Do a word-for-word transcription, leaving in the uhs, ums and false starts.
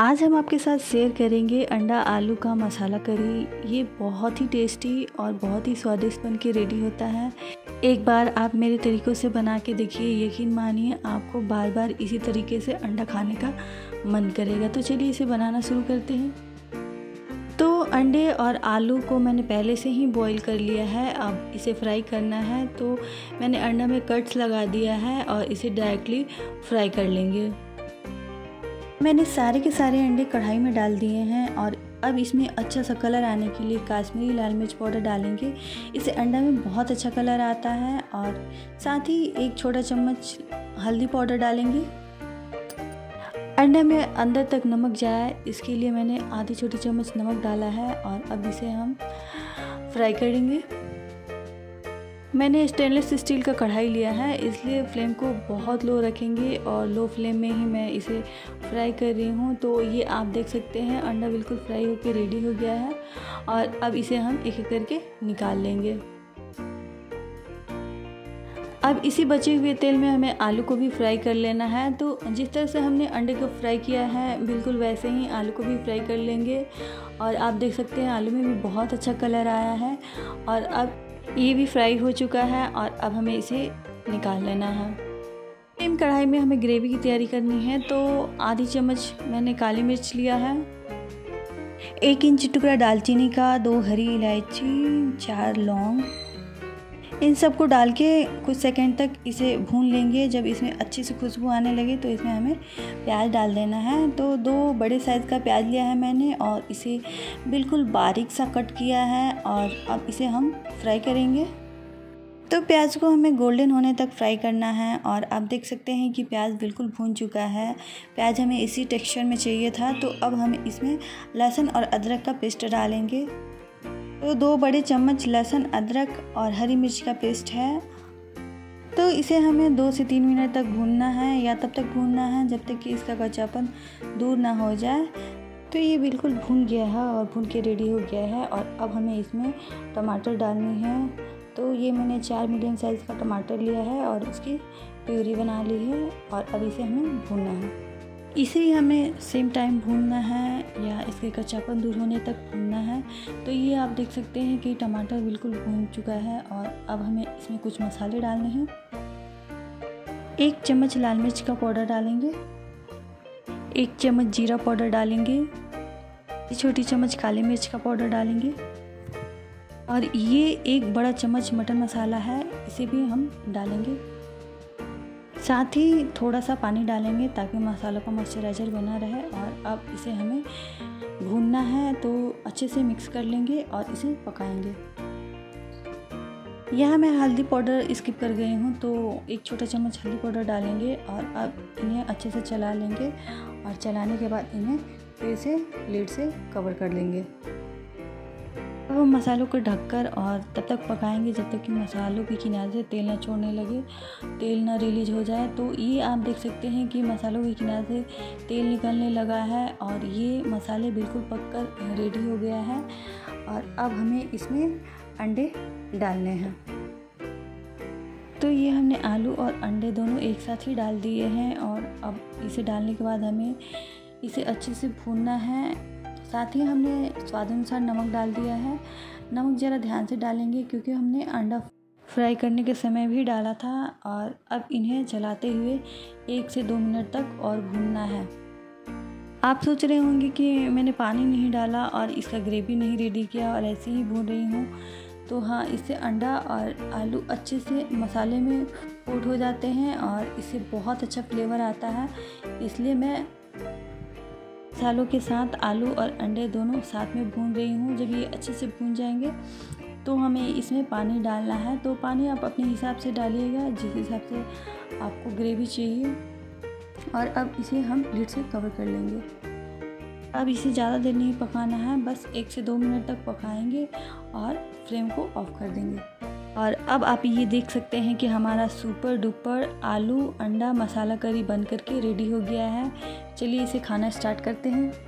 आज हम आपके साथ शेयर करेंगे अंडा आलू का मसाला करी। ये बहुत ही टेस्टी और बहुत ही स्वादिष्ट बन के रेडी होता है। एक बार आप मेरे तरीक़ों से बना के देखिए, यकीन मानिए आपको बार बार इसी तरीके से अंडा खाने का मन करेगा। तो चलिए इसे बनाना शुरू करते हैं। तो अंडे और आलू को मैंने पहले से ही बॉईल कर लिया है, अब इसे फ्राई करना है। तो मैंने अंडा में कट्स लगा दिया है और इसे डायरेक्टली फ्राई कर लेंगे। मैंने सारे के सारे अंडे कढ़ाई में डाल दिए हैं और अब इसमें अच्छा सा कलर आने के लिए काश्मीरी लाल मिर्च पाउडर डालेंगे। इससे अंडा में बहुत अच्छा कलर आता है। और साथ ही एक छोटा चम्मच हल्दी पाउडर डालेंगे। अंडे में अंदर तक नमक जाए इसके लिए मैंने आधी छोटी चम्मच नमक डाला है और अब इसे हम फ्राई करेंगे। मैंने स्टेनलेस स्टील का कढ़ाई लिया है, इसलिए फ्लेम को बहुत लो रखेंगे और लो फ्लेम में ही मैं इसे फ्राई कर रही हूँ। तो ये आप देख सकते हैं अंडा बिल्कुल फ्राई होकर रेडी हो गया है और अब इसे हम एक एक करके निकाल लेंगे। अब इसी बचे हुए तेल में हमें आलू को भी फ्राई कर लेना है। तो जिस तरह से हमने अंडे को फ्राई किया है बिल्कुल वैसे ही आलू को भी फ्राई कर लेंगे। और आप देख सकते हैं आलू में भी बहुत अच्छा कलर आया है और अब ये भी फ्राई हो चुका है और अब हमें इसे निकाल लेना है। सेम कढ़ाई में हमें ग्रेवी की तैयारी करनी है। तो आधी चम्मच मैंने काली मिर्च लिया है, एक इंच टुकड़ा दालचीनी का, दो हरी इलायची, चार लौंग, इन सबको डाल के कुछ सेकंड तक इसे भून लेंगे। जब इसमें अच्छी सी खुशबू आने लगे तो इसमें हमें प्याज डाल देना है। तो दो बड़े साइज़ का प्याज लिया है मैंने और इसे बिल्कुल बारीक सा कट किया है और अब इसे हम फ्राई करेंगे। तो प्याज को हमें गोल्डन होने तक फ्राई करना है और आप देख सकते हैं कि प्याज बिल्कुल भून चुका है। प्याज हमें इसी टेक्सचर में चाहिए था। तो अब हम इसमें लहसुन और अदरक का पेस्ट डालेंगे। तो दो बड़े चम्मच लहसुन, अदरक और हरी मिर्च का पेस्ट है। तो इसे हमें दो से तीन मिनट तक भूनना है या तब तक भूनना है जब तक कि इसका कच्चापन दूर ना हो जाए। तो ये बिल्कुल भून गया है और भून के रेडी हो गया है। और अब हमें इसमें टमाटर डालनी है। तो ये मैंने चार मीडियम साइज़ का टमाटर लिया है और उसकी प्यूरी बना ली है और अब इसे हमें भूनना है। इसे ही हमें सेम टाइम भूनना है या इसके कच्चापन दूर होने तक भूनना है। तो ये आप देख सकते हैं कि टमाटर बिल्कुल भून चुका है और अब हमें इसमें कुछ मसाले डालने हैं। एक चम्मच लाल मिर्च का पाउडर डालेंगे, एक चम्मच जीरा पाउडर डालेंगे, एक छोटी चम्मच काली मिर्च का पाउडर डालेंगे और ये एक बड़ा चम्मच मटन मसाला है, इसे भी हम डालेंगे। साथ ही थोड़ा सा पानी डालेंगे ताकि मसालों का मॉइस्चराइज़र बना रहे। और अब इसे हमें भूनना है तो अच्छे से मिक्स कर लेंगे और इसे पकाएंगे। यहाँ मैं हल्दी पाउडर स्किप कर गई हूँ, तो एक छोटा चम्मच हल्दी पाउडर डालेंगे और अब इन्हें अच्छे से चला लेंगे और चलाने के बाद इन्हें फिर से प्लेट से कवर कर लेंगे। अब मसालों को ढककर और तब तक पकाएंगे जब तक कि मसालों के किनारे से तेल ना छोड़ने लगे, तेल ना रिलीज हो जाए। तो ये आप देख सकते हैं कि मसालों के किनारे से तेल निकलने लगा है और ये मसाले बिल्कुल पककर रेडी हो गया है। और अब हमें इसमें अंडे डालने हैं। तो ये हमने आलू और अंडे दोनों एक साथ ही डाल दिए हैं और अब इसे डालने के बाद हमें इसे अच्छे से भूनना है। साथ ही हमने स्वादानुसार नमक डाल दिया है। नमक ज़रा ध्यान से डालेंगे क्योंकि हमने अंडा फ्राई करने के समय भी डाला था। और अब इन्हें चलाते हुए एक से दो मिनट तक और भूनना है। आप सोच रहे होंगे कि मैंने पानी नहीं डाला और इसका ग्रेवी नहीं रेडी किया और ऐसे ही भून रही हूँ। तो हाँ, इससे अंडा और आलू अच्छे से मसाले में कोट हो जाते हैं और इससे बहुत अच्छा फ्लेवर आता है। इसलिए मैं मसालों के साथ आलू और अंडे दोनों साथ में भून रही हूँ। जब ये अच्छे से भून जाएंगे तो हमें इसमें पानी डालना है। तो पानी आप अपने हिसाब से डालिएगा, जिस हिसाब से आपको ग्रेवी चाहिए। और अब इसे हम प्लेट से कवर कर लेंगे। अब इसे ज़्यादा देर नहीं पकाना है, बस एक से दो मिनट तक पकाएंगे और फ्लेम को ऑफ कर देंगे। और अब आप ये देख सकते हैं कि हमारा सुपर डुपर आलू अंडा मसाला करी बनकर के रेडी हो गया है। चलिए इसे खाना स्टार्ट करते हैं।